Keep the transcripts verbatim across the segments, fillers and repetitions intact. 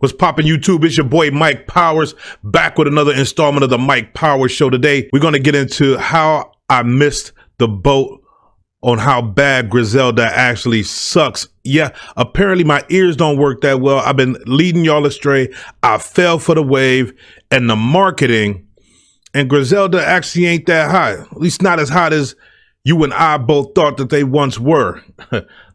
What's poppin', YouTube? It's your boy Mike Powers, back with another installment of the Mike Powers Show. Today, we're gonna get into how I missed the boat on how bad Griselda actually sucks. Yeah, apparently my ears don't work that well. I've been leading y'all astray. I fell for the wave and the marketing, and Griselda actually ain't that high. At least not as hot as you and I both thought that they once were.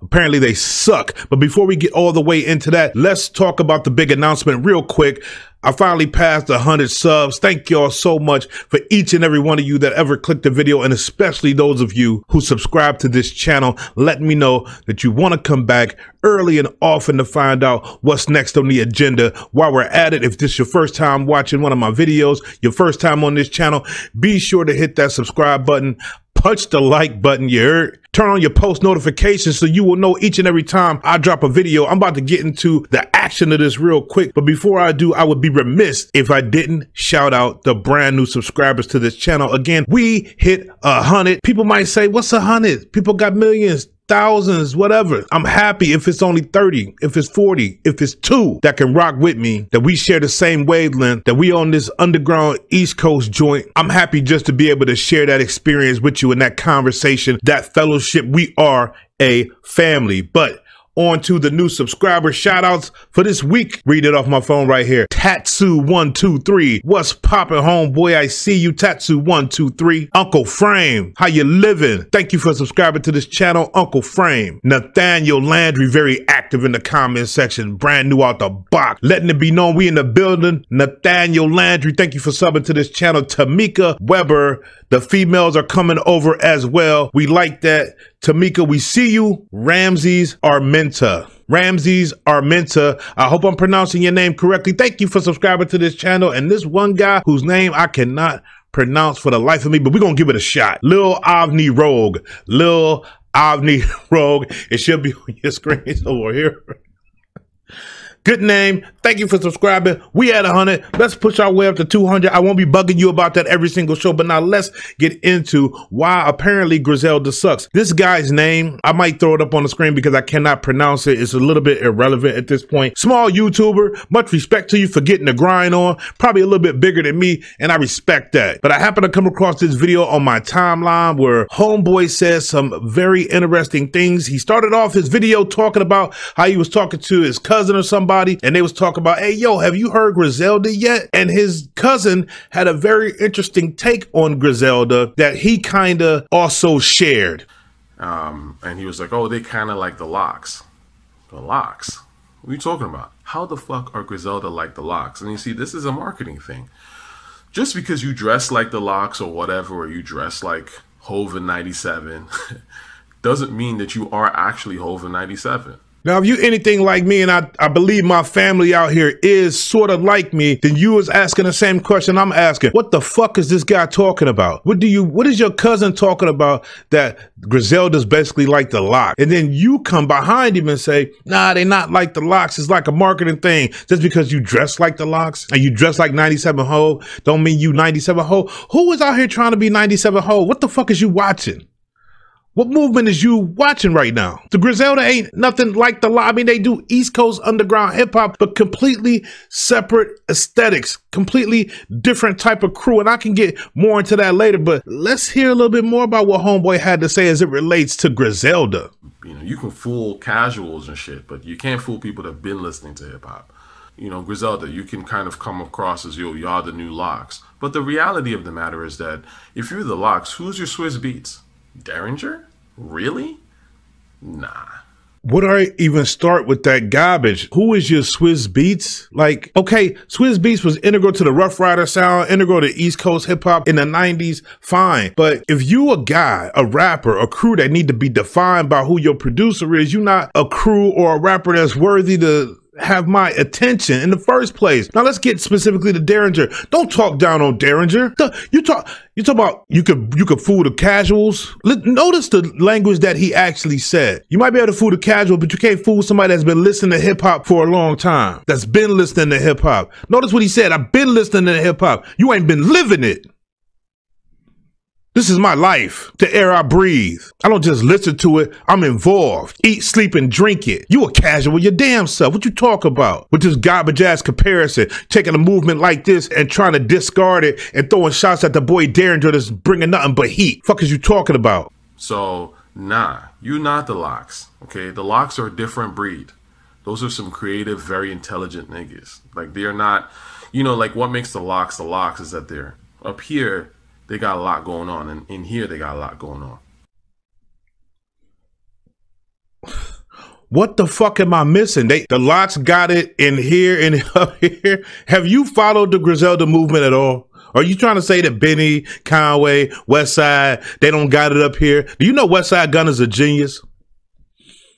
Apparently they suck. But before we get all the way into that, let's talk about the big announcement real quick. I finally passed one hundred subs. Thank y'all so much for each and every one of you that ever clicked the video, and especially those of you who subscribe to this channel. Let me know that you want to come back early and often to find out what's next on the agenda. While we're at it, if this is your first time watching one of my videos, your first time on this channel, be sure to hit that subscribe button. Punch the like button, you heard? Turn on your post notifications so you will know each and every time I drop a video. I'm about to get into the action of this real quick, but before I do, I would be remiss if I didn't shout out the brand new subscribers to this channel. Again, we hit a hundred. People might say, what's a hundred? People got millions, thousands, whatever. I'm happy if it's only thirty, if it's forty, if it's two that can rock with me, that we share the same wavelength, that we on this underground East Coast joint. I'm happy just to be able to share that experience with you and that conversation, that fellowship. We are a family. But on to the new subscriber shout outs for this week. Read it off my phone right here. Tatsu one two three. What's poppin', homeboy? I see you. Tatsu one two three. Uncle Frame, how you living? Thank you for subscribing to this channel, Uncle Frame. Nathaniel Landry, very active in the comment section. Brand new out the box. Letting it be known we in the building. Nathaniel Landry, thank you for subbing to this channel. Tamika Weber, the females are coming over as well. We like that. Tamika, we see you. Ramses Armenta. Ramses Armenta. I hope I'm pronouncing your name correctly. Thank you for subscribing to this channel. And this one guy whose name I cannot pronounce for the life of me, but we're going to give it a shot. Lil Avni Rogue. Lil Avni Rogue. It should be on your screen. It's over here. Good name. Thank you for subscribing. We at one hundred. Let's push our way up to two hundred. I won't be bugging you about that every single show, but now let's get into why apparently Griselda sucks. This guy's name, I might throw it up on the screen because I cannot pronounce it. It's a little bit irrelevant at this point. Small YouTuber, much respect to you for getting the grind on. Probably a little bit bigger than me, and I respect that. But I happen to come across this video on my timeline where homeboy says some very interesting things. He started off his video talking about how he was talking to his cousin or somebody, and they was talking about, hey, yo, have you heard Griselda yet? And his cousin had a very interesting take on Griselda that he kind of also shared. Um, and he was like, oh, they kind of like the Lox. The Lox? What are you talking about? How the fuck are Griselda like the Lox? And you see, this is a marketing thing. Just because you dress like the Lox or whatever, or you dress like Hov in ninety-seven, doesn't mean that you are actually Hov in ninety-seven. Now, if you anything like me, and I, I believe my family out here is sort of like me, then you was asking the same question I'm asking. What the fuck is this guy talking about? What do you, what is your cousin talking about that Griselda's basically like the Lox? And then you come behind him and say, nah, they not like the Lox. It's like a marketing thing. Just because you dress like the Lox and you dress like ninety-seven Ho, don't mean you ninety-seven Ho. Who is out here trying to be ninety-seven Ho? What the fuck is you watching? What movement is you watching right now? The Griselda ain't nothing like the Lox. I mean, they do East Coast underground hip hop, but completely separate aesthetics, completely different type of crew. And I can get more into that later, but let's hear a little bit more about what homeboy had to say as it relates to Griselda. You know, you can fool casuals and shit, but you can't fool people that have been listening to hip hop. You know, Griselda, you can kind of come across as, yo, y'all the new Lox. But the reality of the matter is that if you're the Lox, who's your Swizz Beatz? Daringer? Really? Nah. What do I even start with that garbage? Who is your Swizz Beatz? Like, okay, Swizz Beatz was integral to the Rough Rider sound, integral to East Coast hip hop in the nineties, fine. But if you a guy, a rapper, a crew that need to be defined by who your producer is, you're not a crew or a rapper that's worthy to have my attention in the first place. Now let's get specifically to Daringer. Don't talk down on Daringer. You talk, you talk about you could you could fool the casuals. Let, notice the language that he actually said. You might be able to fool the casual, but you can't fool somebody that's been listening to hip hop for a long time. That's been listening to hip hop. Notice what he said. I've been listening to hip hop. You ain't been living it. This is my life, the air I breathe. I don't just listen to it, I'm involved. Eat, sleep, and drink it. You a casual, your damn self. What you talk about? With this garbage ass comparison, taking a movement like this and trying to discard it and throwing shots at the boy Daringer that's bringing nothing but heat. Fuck is you talking about? So, nah, you not the Lox, okay? The Lox are a different breed. Those are some creative, very intelligent niggas. Like, they are not, you know, like what makes the Lox the Lox is that they're up here, they got a lot going on, and in here they got a lot going on. What the fuck am I missing? They the Lox got it in here and up here. Have you followed the Griselda movement at all? Are you trying to say that Benny, Conway, Westside, they don't got it up here? Do you know Westside Gunn is a genius?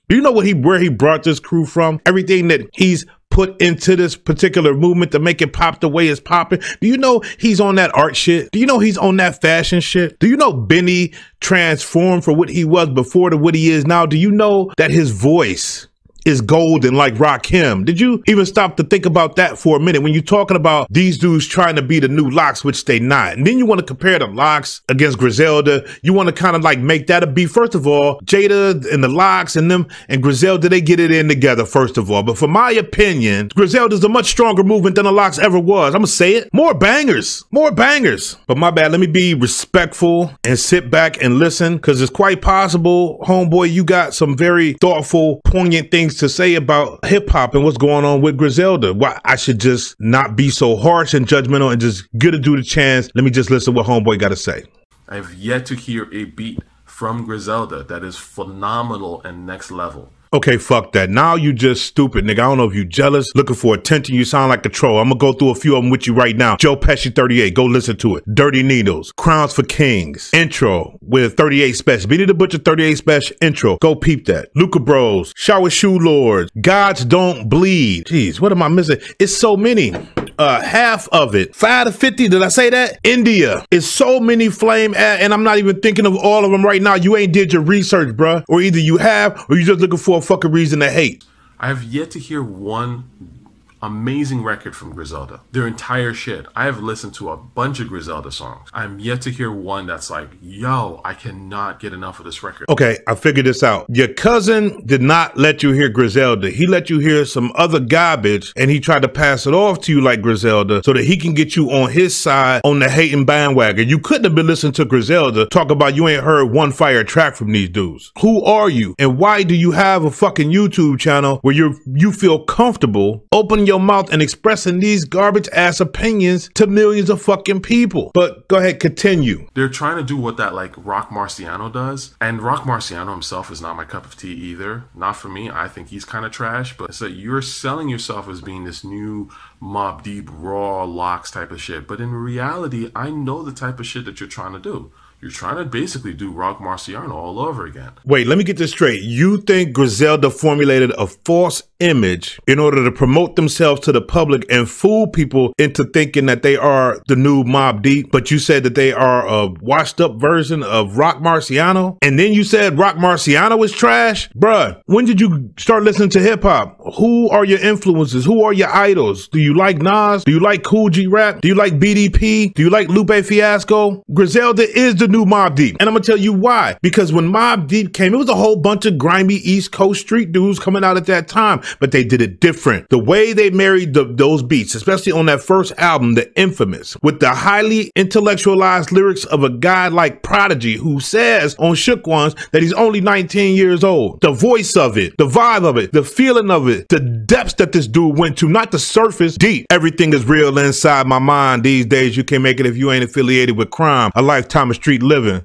Do you know what he where he brought this crew from? Everything that he's put into this particular movement to make it pop the way it's popping. Do you know he's on that art shit? Do you know he's on that fashion shit? Do you know Benny transformed from what he was before to what he is now? Do you know that his voice is golden like Rakim? Did you even stop to think about that for a minute when you're talking about these dudes trying to be the new Lox, which they not? And then you want to compare the Lox against Griselda. You want to kind of like make that a beef. First of all, Jada and the Lox and them and Griselda, they get it in together, first of all. But for my opinion, Griselda's a much stronger movement than the Lox ever was. I'm gonna say it. More bangers. More bangers. But my bad, let me be respectful and sit back and listen, because it's quite possible, homeboy, you got some very thoughtful, poignant things to say about hip-hop and what's going on with Griselda. Why I should just not be so harsh and judgmental and just get a dude a chance. Let me just listen to what homeboy got to say. I've yet to hear a beat from Griselda that is phenomenal and next level. Okay, fuck that. Now you just stupid, nigga. I don't know if you jealous, looking for attention. You sound like a troll. I'm gonna go through a few of them with you right now. Joe Pesci thirty-eight, go listen to it. Dirty Needles, Crowns for Kings, intro with thirty-eight Special. Benny the Butcher thirty-eight Special, intro. Go peep that. Luca Bros, Shower Shoe Lords, Gods Don't Bleed. Jeez, what am I missing? It's so many. Uh, half of it. five to fifty, did I say that? India. It's so many flame, and I'm not even thinking of all of them right now. You ain't did your research, bruh. Or either you have, or you just looking for a fucking reason to hate. I have yet to hear one amazing record from Griselda. Their entire shit. I have listened to a bunch of Griselda songs. I'm yet to hear one that's like, yo, I cannot get enough of this record. Okay, I figured this out. Your cousin did not let you hear Griselda. He let you hear some other garbage, and he tried to pass it off to you like Griselda so that he can get you on his side on the hating bandwagon. You couldn't have been listening to Griselda talk about you ain't heard one fire track from these dudes. Who are you? And why do you have a fucking YouTube channel where you're, you feel comfortable opening your mouth and expressing these garbage ass opinions to millions of fucking people? But go ahead, continue. They're trying to do what that like Rock Marciano does, and Rock Marciano himself is not my cup of tea either. Not for me. I think he's kind of trash. But so you're selling yourself as being this new Mob Deep, raw Lox type of shit, but in reality, I know the type of shit that you're trying to do. You're trying to basically do Rock Marciano all over again. Wait, let me get this straight. You think Griselda formulated a false image in order to promote themselves to the public and fool people into thinking that they are the new Mob Deep, but you said that they are a washed up version of Rock Marciano? And then you said Rock Marciano was trash? Bruh, when did you start listening to hip hop? Who are your influences? Who are your idols? Do you like Nas? Do you like Cool G Rap? Do you like B D P? Do you like Lupe Fiasco? Griselda is the new Mob Deep, and I'm gonna tell you why. Because when Mob Deep came, it was a whole bunch of grimy East Coast street dudes coming out at that time, but they did it different. The way they married the, those beats, especially on that first album, The Infamous, with the highly intellectualized lyrics of a guy like Prodigy, who says on Shook Ones that he's only nineteen years old. The voice of it, the vibe of it, the feeling of it, the depths that this dude went to, not the surface deep. Everything is real inside my mind. These days, you can't make it if you ain't affiliated with crime. A lifetime of street living.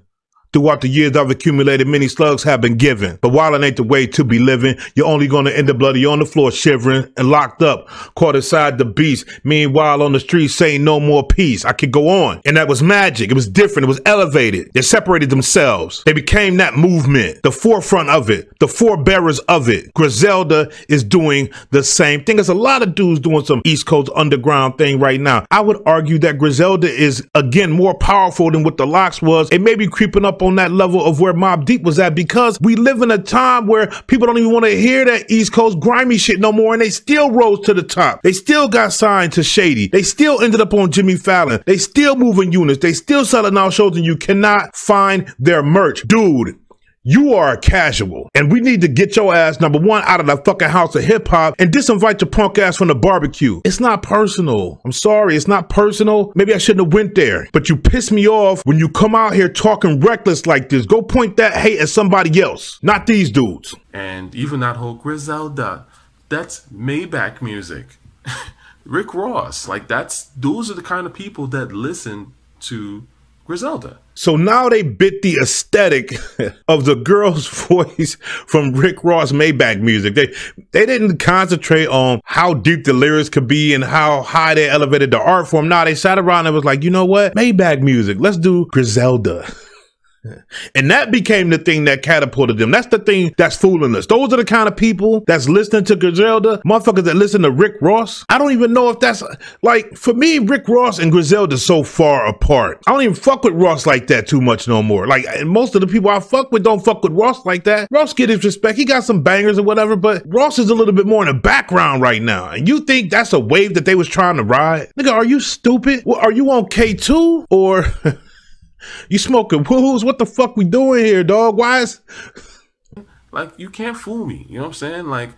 Throughout the years I've accumulated, many slugs have been given. But while it ain't the way to be living, you're only gonna end up bloody on the floor, shivering and locked up, caught inside the beast. Meanwhile, on the streets saying no more peace. I could go on. And that was magic. It was different. It was elevated. They separated themselves. They became that movement, the forefront of it, the forebearers of it. Griselda is doing the same thing. There's a lot of dudes doing some East Coast underground thing right now. I would argue that Griselda is, again, more powerful than what the Lox was. It may be creeping up up on that level of where Mob Deep was at, because we live in a time where people don't even want to hear that East Coast grimy shit no more, and they still rose to the top. They still got signed to Shady. They still ended up on Jimmy Fallon. They still moving units. They still selling out shows, and you cannot find their merch. Dude, you are a casual, and we need to get your ass, number one, out of the fucking house of hip-hop and disinvite your punk ass from the barbecue. It's not personal. I'm sorry, it's not personal. Maybe I shouldn't have went there, but you piss me off when you come out here talking reckless like this. Go point that hate at somebody else, not these dudes. And even that whole Griselda, that's Maybach Music. Rick Ross, like that's, those are the kind of people that listen to Griselda. So now they bit the aesthetic of the girl's voice from Rick Ross Maybach Music. They they didn't concentrate on how deep the lyrics could be and how high they elevated the art form. Now they sat around and was like, you know what? Maybach Music, let's do Griselda. And that became the thing that catapulted them. That's the thing that's fooling us. Those are the kind of people that's listening to Griselda. Motherfuckers that listen to Rick Ross. I don't even know if that's, like, for me, Rick Ross and Griselda so far apart. I don't even fuck with Ross like that too much no more. Like, and most of the people I fuck with don't fuck with Ross like that. Ross get his respect. He got some bangers or whatever, but Ross is a little bit more in the background right now. And you think that's a wave that they was trying to ride? Nigga, are you stupid? Well, are you on K two or... You smoking woohoo's? What the fuck we doing here, dog? Why is... Like, you can't fool me. You know what I'm saying? Like,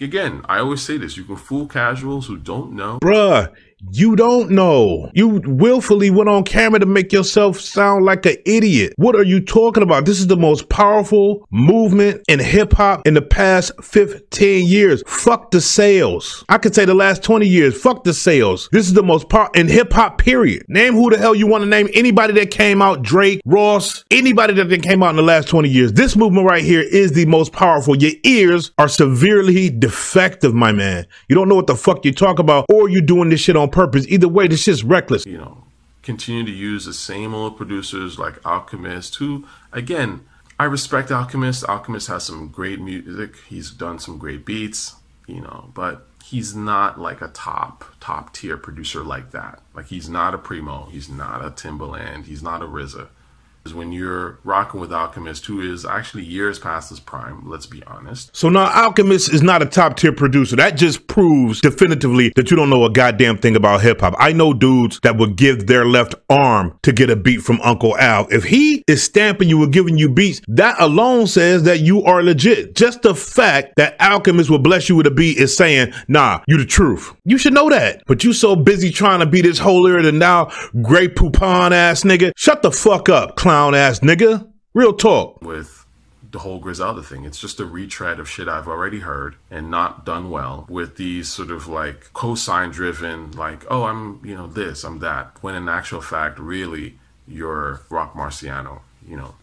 again, I always say this. You can fool casuals who don't know. Bruh, you don't know. You willfully went on camera to make yourself sound like an idiot. What are you talking about? This is the most powerful movement in hip-hop in the past fifteen years. Fuck the sales. I could say the last twenty years. Fuck the sales. This is the most powerful in hip-hop, period. Name who the hell you want to name. Anybody that came out, Drake, Ross, anybody that came out in the last twenty years. This movement right here is the most powerful. Your ears are severely defective, my man. You don't know what the fuck you talk about, or you're doing this shit on purpose. Either way, this shit's reckless. You know, continue to use the same old producers like Alchemist, who, again, I respect Alchemist. Alchemist has some great music. He's done some great beats, you know, but he's not like a top, top tier producer like that. Like, he's not a Primo. He's not a Timbaland. He's not a R Z A. When you're rocking with Alchemist, who is actually years past his prime, let's be honest. So now Alchemist is not a top tier producer. That just proves definitively that you don't know a goddamn thing about hip hop. I know dudes that would give their left arm to get a beat from Uncle Al. If he is stamping you or giving you beats, that alone says that you are legit. Just the fact that Alchemist will bless you with a beat is saying, nah, you the truth. You should know that. But you so busy trying to be this holier than thou, great poupon ass nigga. Shut the fuck up, clown. Clown ass nigga. Real talk. With the whole Griselda thing, it's just a retread of shit I've already heard and not done well, with these sort of like cosine driven, like, oh, I'm, you know, this, I'm that. When in actual fact, really, you're Rock Marciano, you know,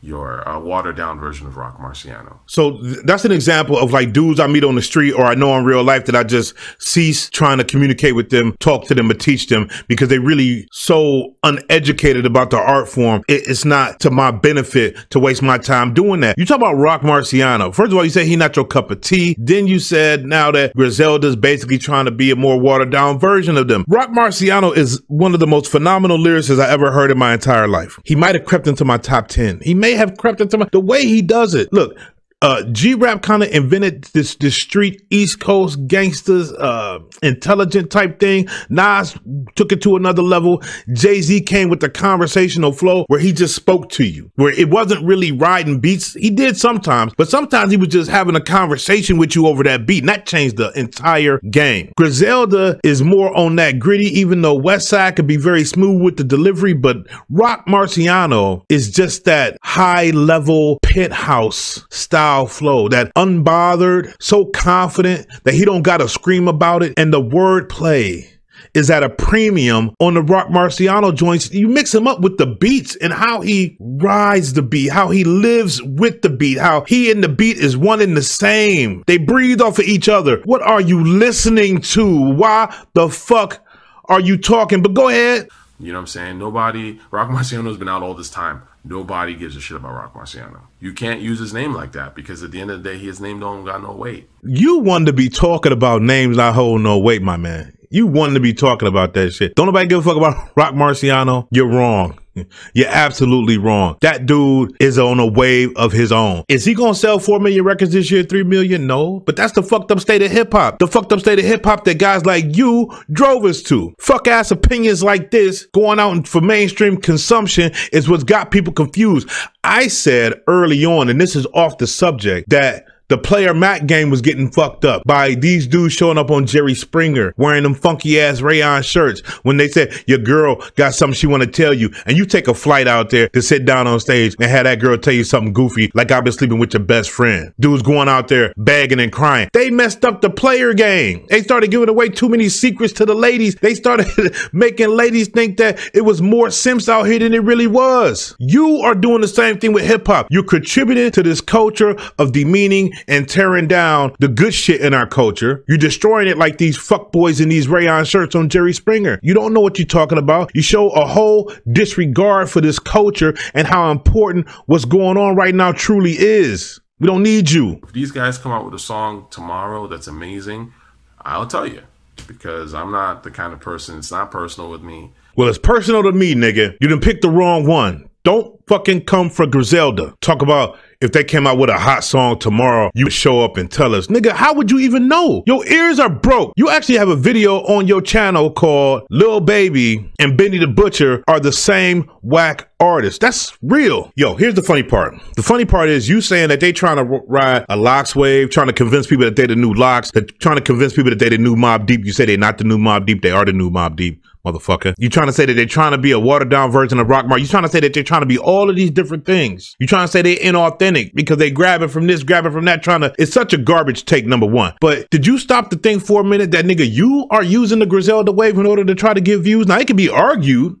your uh, watered down version of Rock Marciano. So th that's an example of like dudes I meet on the street or I know in real life that I just cease trying to communicate with them, talk to them, or teach them, because they really so uneducated about the art form. It, it's not to my benefit to waste my time doing that. You talk about Rock Marciano. First of all, you said he not your cup of tea. Then you said now that Griselda's basically trying to be a more watered down version of them. Rock Marciano is one of the most phenomenal lyricists I ever heard in my entire life. He might have crept into my top ten. He may have crept into my, the way he does it. Look, uh G Rap kind of invented this this street East Coast gangsters uh intelligent type thing. Nas took it to another level. Jay-Z came with the conversational flow where he just spoke to you, where it wasn't really riding beats. He did sometimes, but sometimes he was just having a conversation with you over that beat, and that changed the entire game. Griselda is more on that gritty, even though Westside could be very smooth with the delivery, but Rock Marciano is just that high level penthouse style flow, that unbothered, so confident that he don't gotta scream about it. And the word play is at a premium on the Rock Marciano joints. You mix him up with the beats and how he rides the beat, how he lives with the beat, how he and the beat is one in the same. They breathe off of each other. What are you listening to? Why the fuck are you talking? But go ahead. You know what I'm saying? Nobody, Rock Marciano's been out all this time. Nobody gives a shit about Rock Marciano. You can't use his name like that, because at the end of the day, his name don't got no weight. You want to be talking about names that hold no weight, my man. You want to be talking about that shit. Don't nobody give a fuck about Rock Marciano. You're wrong. You're absolutely wrong. That dude is on a wave of his own. Is he gonna sell four million records this year, three million? No, but that's the fucked up state of hip hop. The fucked up state of hip hop that guys like you drove us to. Fuck ass opinions like this going out for mainstream consumption is what's got people confused. I said early on, and this is off the subject, that the player Mac game was getting fucked up by these dudes showing up on Jerry Springer wearing them funky ass rayon shirts when they said your girl got something she want to tell you, and you take a flight out there to sit down on stage and have that girl tell you something goofy like I've been sleeping with your best friend. Dudes going out there begging and crying. They messed up the player game. They started giving away too many secrets to the ladies. They started making ladies think that it was more simps out here than it really was. You are doing the same thing with hip hop. You're contributing to this culture of demeaning and tearing down the good shit in our culture. You're destroying it like these fuckboys in these rayon shirts on Jerry Springer. You don't know what you're talking about. You show a whole disregard for this culture and how important what's going on right now truly is. We don't need you. If these guys come out with a song tomorrow that's amazing, I'll tell you, because I'm not the kind of person, it's not personal with me. Well, it's personal to me, nigga. You done picked the wrong one. Don't fucking come for Griselda. Talk about if they came out with a hot song tomorrow, you show up and tell us. Nigga, how would you even know? Your ears are broke. You actually have a video on your channel called Lil Baby and Benny the Butcher Are the Same Whack Artists. That's real. Yo, here's the funny part. The funny part is you saying that they trying to ride a Lox wave, trying to convince people that they the new Lox, that trying to convince people that they the new Mob Deep. You say they're not the new Mob Deep. They are the new Mob Deep, motherfucker. You trying to say that they're trying to be a watered down version of Rock Marciano. You trying to say that they're trying to be all of these different things. You trying to say they're inauthentic because they grab it from this, grab it from that, trying to. It's such a garbage take, number one. But did you stop to think for a minute that, nigga, you are using the Griselda wave in order to try to get views? Now, it could be argued.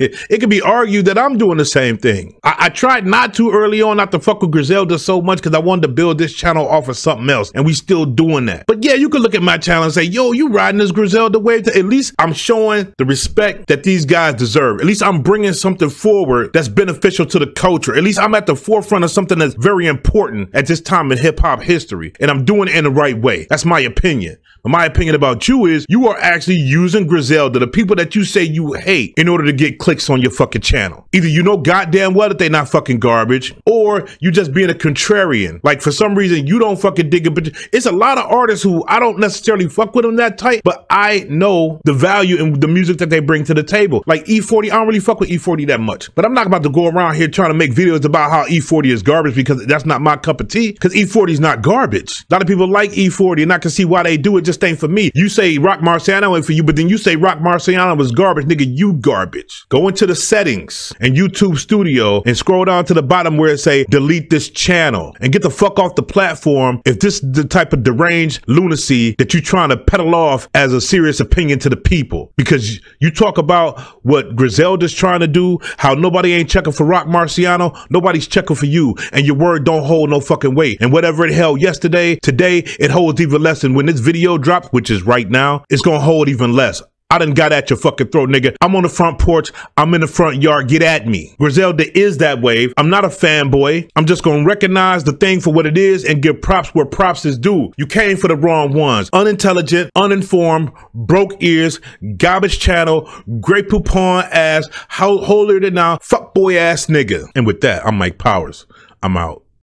It could be argued that I'm doing the same thing. I, I tried not to early on not to fuck with Griselda so much because I wanted to build this channel off of something else, and we still doing that. But yeah, you could look at my channel and say, yo, you riding this Griselda wave. At least I'm showing the respect that these guys deserve. At least I'm bringing something forward that's beneficial to the culture. At least I'm at the forefront of something that's very important at this time in hip hop history, and I'm doing it in the right way. That's my opinion. But my opinion about you is you are actually using Griselda, the people that you say you hate, in order to get clicks on your fucking channel. Either you know goddamn well that they not fucking garbage, or you just being a contrarian. Like, for some reason you don't fucking dig it. But it's a lot of artists who I don't necessarily fuck with them that tight, but I know the value in the music that they bring to the table. Like E forty, I don't really fuck with E forty that much, but I'm not about to go around here trying to make videos about how E forty is garbage, because that's not my cup of tea, because E forty is not garbage. A lot of people like E forty and I can see why they do it. Just ain't for me. You say Rock Marciano ain't for you, but then you say Rock Marciano was garbage. Nigga, you garbage. Go into the settings and YouTube Studio and scroll down to the bottom where it say delete this channel and get the fuck off the platform if this is the type of deranged lunacy that you're trying to peddle off as a serious opinion to the people. Because you talk about what Griselda's trying to do, how nobody ain't checking for Rock Marciano, nobody's checking for you, and your word don't hold no fucking weight. And whatever it held yesterday, today it holds even less. And when this video drops, which is right now, it's gonna hold even less. I done got at your fucking throat, nigga. I'm on the front porch. I'm in the front yard. Get at me. Griselda is that wave. I'm not a fanboy. I'm just going to recognize the thing for what it is and give props where props is due. You came for the wrong ones. Unintelligent, uninformed, broke ears, garbage channel, great poupon ass, holier than now, fuckboy ass nigga. And with that, I'm Mike Powers. I'm out.